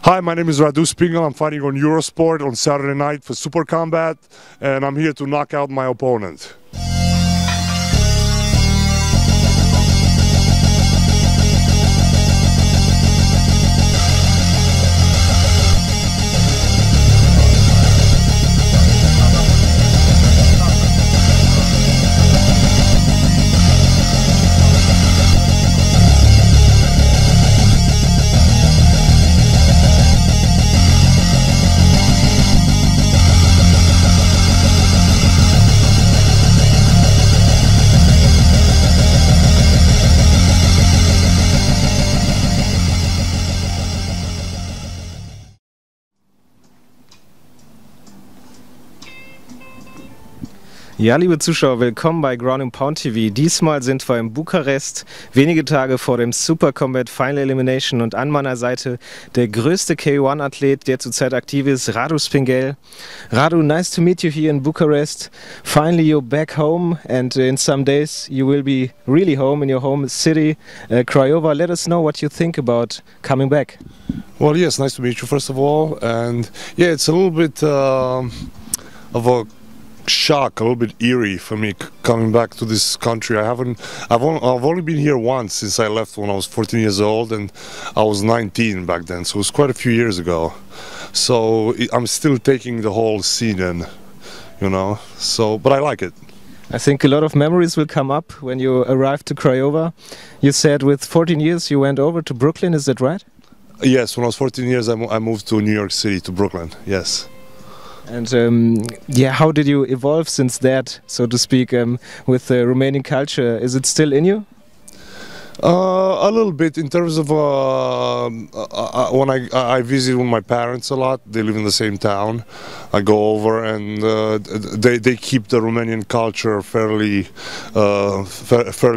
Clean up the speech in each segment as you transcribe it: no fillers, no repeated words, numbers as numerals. Hi, my name is Radu Spinghel. I'm fighting on Eurosport on Saturday night for SuperKombat, and I'm here to knock out my opponent. Ja, liebe Zuschauer, willkommen bei Ground and Pound TV. Diesmal sind wir in Bukarest, wenige Tage vor dem SuperKombat Final Elimination, und an meiner Seite der größte K-1-Athlet, der zurzeit aktiv ist, Radu Spinghel. Radu, nice to meet you here in Bukarest. Finally you're back home, and in some days you will be really home in your home city, Craiova. Let us know what you think about coming back. Well, yes, nice to meet you first of all, and yeah, it's a little bit of a shock, a little bit eerie for me coming back to this country. I've only been here once since I left when I was 14 years old, and I was 19 back then, so it was quite a few years ago. So I'm still taking the whole scene in, you know, so, but I like it. I think a lot of memories will come up when you arrived to Craiova. You said with 14 years you went over to Brooklyn, is that right? Yes, when I was 14 years I moved to New York City, to Brooklyn, yes. And yeah, how did you evolve since that, so to speak, with the Romanian culture? Is it still in you? A little bit, in terms of when I visit with my parents a lot. They live in the same town. I go over, and they keep the Romanian culture fairly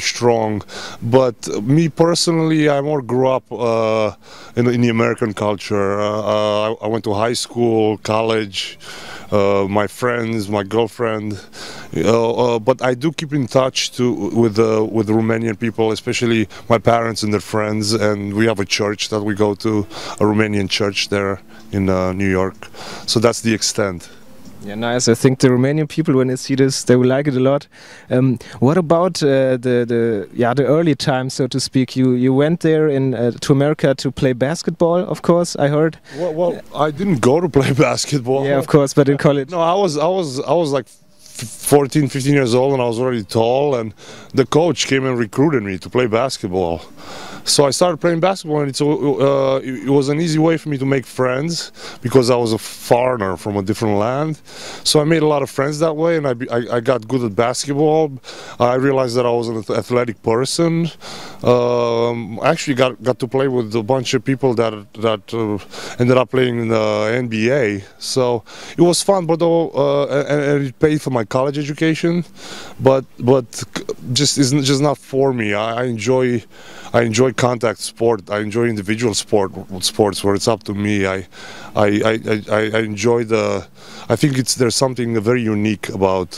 strong. But me personally, I more grew up in the American culture. I went to high school, college, my friends, my girlfriend. But I do keep in touch with Romanian people, especially my parents and their friends, and we have a church that we go to, a Romanian church there in New York. So that's the extent. Yeah, nice. I think the Romanian people, when they see this, they will like it a lot. What about the early time, so to speak? You went there to America to play basketball, of course. I heard. Well, I didn't go to play basketball. Yeah, of course, but in college. No, I was like 14, 15 years old, and I was already tall, and the coach came and recruited me to play basketball. So I started playing basketball, and it was an easy way for me to make friends, because I was a foreigner from a different land. So I made a lot of friends that way, and I got good at basketball. I realized that I was an athletic person. I actually got to play with a bunch of people that ended up playing in the NBA. So it was fun, but and it paid for my college education, but it's just not for me. I enjoy contact sport. I enjoy individual sports where it's up to me. I enjoy I think there's something very unique about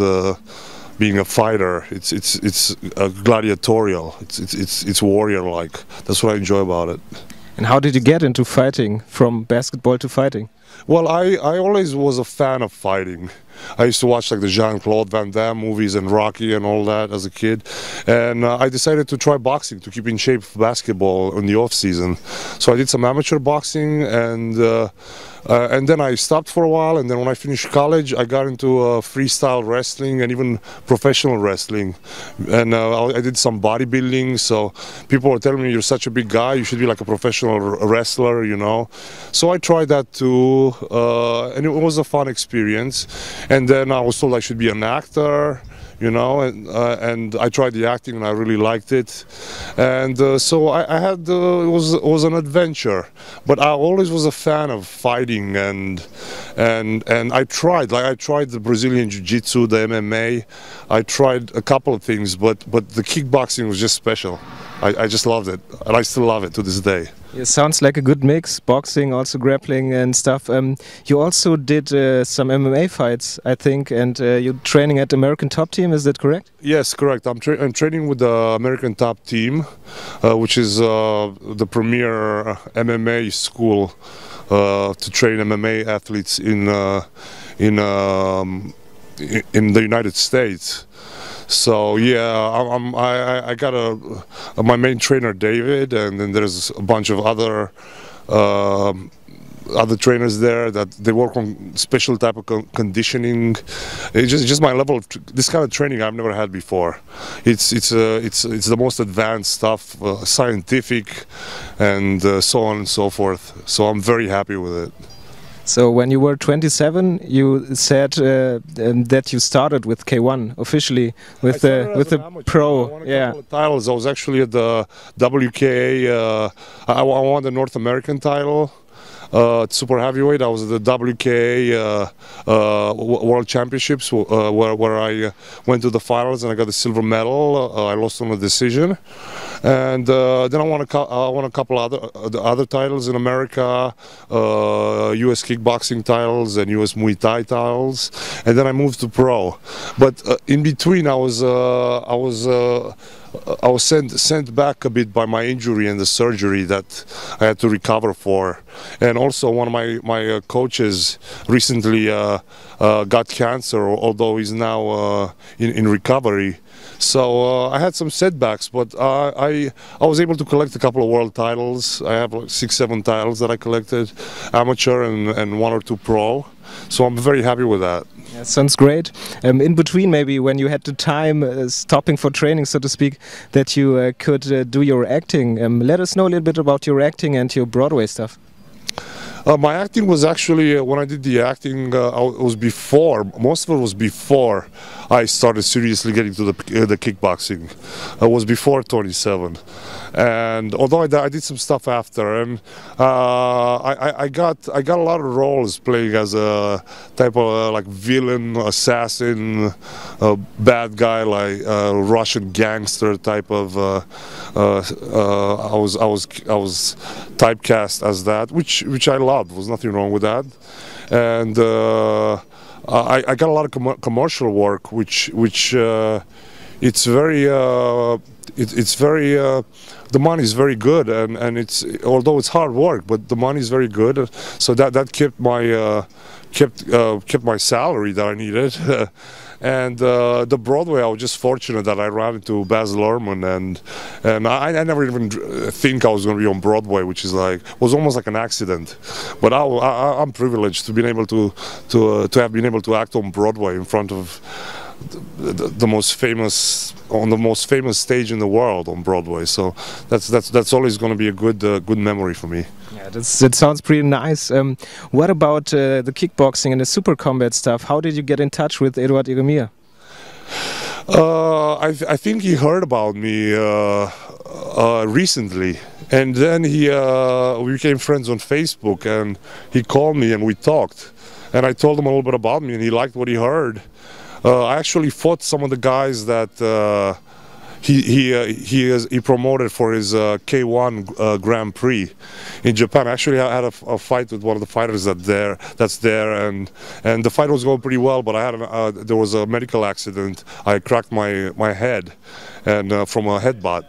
being a fighter. It's gladiatorial. It's warrior like. That's what I enjoy about it. And how did you get into fighting, from basketball to fighting? Well, I always was a fan of fighting. I used to watch like the Jean-Claude Van Damme movies and Rocky and all that as a kid, and I decided to try boxing to keep in shape for basketball in the off season. So I did some amateur boxing, and then I stopped for a while, and then when I finished college I got into freestyle wrestling and even professional wrestling, and I did some bodybuilding. So people were telling me, you're such a big guy, you should be like a professional wrestler, you know. So I tried that too, and it was a fun experience. And then I was told I should be an actor, you know, and I tried the acting, and I really liked it. And so I had, it was an adventure, but I always was a fan of fighting, and I tried the Brazilian Jiu-Jitsu, the MMA. I tried a couple of things, but the kickboxing was just special. I just loved it, and I still love it to this day. It sounds like a good mix, boxing, also grappling and stuff. You also did some MMA fights, I think, and you're training at American Top Team, is that correct? Yes, correct. I'm training with the American Top Team, which is the premier MMA school to train MMA athletes in the United States. So yeah, I got my main trainer David, and then there's a bunch of other other trainers there that they work on special type of conditioning. It's just my level of this kind of training I've never had before. It's the most advanced stuff, scientific, and so on and so forth. So I'm very happy with it. So when you were 27, you said that you started with K-1 officially with the pro. I won a couple of titles. I was actually at the WKA. I won the North American title, super heavyweight. I was at the WKA World Championships where I went to the finals and I got a silver medal. I lost on a decision, and then I won a couple other titles in America, U.S. kickboxing titles and U.S. Muay Thai titles, and then I moved to pro. But in between, I was sent back a bit by my injury and the surgery that I had to recover for, and also one of my coaches recently got cancer, although he's now in recovery. So I had some setbacks, but I was able to collect a couple of world titles. I have like 6, 7 titles that I collected, amateur and 1 or 2 pro. So I'm very happy with that. Yeah, sounds great. In between, maybe when you had the time stopping for training, so to speak, that you could do your acting. Let us know a little bit about your acting and your Broadway stuff. My acting was actually, when I did the acting, it was before, most of it was before I started seriously getting to the kickboxing. It was before 27. And although I did some stuff after, and I got a lot of roles playing as a type of like villain, assassin, bad guy, like Russian gangster type of. I was typecast as that, which I loved. There was nothing wrong with that, and I got a lot of commercial work, which it's very. It's very the money is very good, and it's, although it's hard work, but the money is very good, so that kept my kept my salary that I needed. And the Broadway, I was just fortunate that I ran into Baz Luhrmann, and I never even think I was going to be on Broadway, which is like, was almost like an accident. But I'm privileged to be able to have been able to act on Broadway in front of the most famous, on the most famous stage in the world, on Broadway. So that's always going to be a good memory for me. Yeah, that sounds pretty nice. What about the kickboxing and the SuperKombat stuff? How did you get in touch with Eduard Spinghel? I think he heard about me recently, and then we became friends on Facebook, and he called me and we talked, and I told him a little bit about me, and he liked what he heard. I actually fought some of the guys that he promoted for his K-1 Grand Prix in Japan. Actually, I had a fight with one of the fighters that's there, and the fight was going pretty well. But I had there was a medical accident. I cracked my head, and from a headbutt,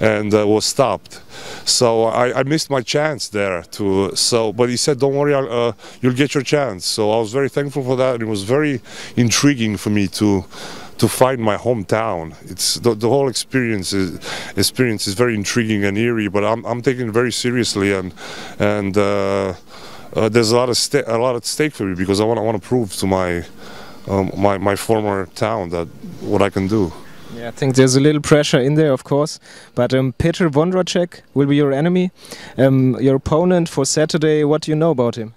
and was stopped. So I missed my chance there. But he said, "Don't worry, you'll get your chance." So I was very thankful for that, and it was very intriguing for me to find my hometown. It's the whole experience is very intriguing and eerie, but I'm taking it very seriously, and there's a lot at stake for me, because I want to prove to my former town that what I can do. Yeah, I think there's a little pressure in there, of course, but Peter Vondracek will be your enemy, your opponent for Saturday. What do you know about him?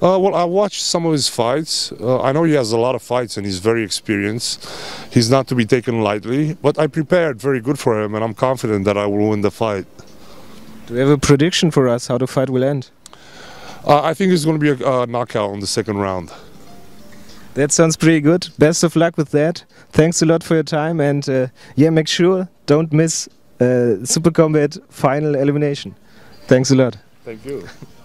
Well, I watched some of his fights. I know he has a lot of fights and he's very experienced. He's not to be taken lightly, but I prepared very good for him, and I'm confident that I will win the fight. Do you have a prediction for us how the fight will end? I think it's going to be a knockout in the second round. That sounds pretty good. Best of luck with that. Thanks a lot for your time, and yeah, make sure, don't miss SuperKombat Final Elimination. Thanks a lot. Thank you.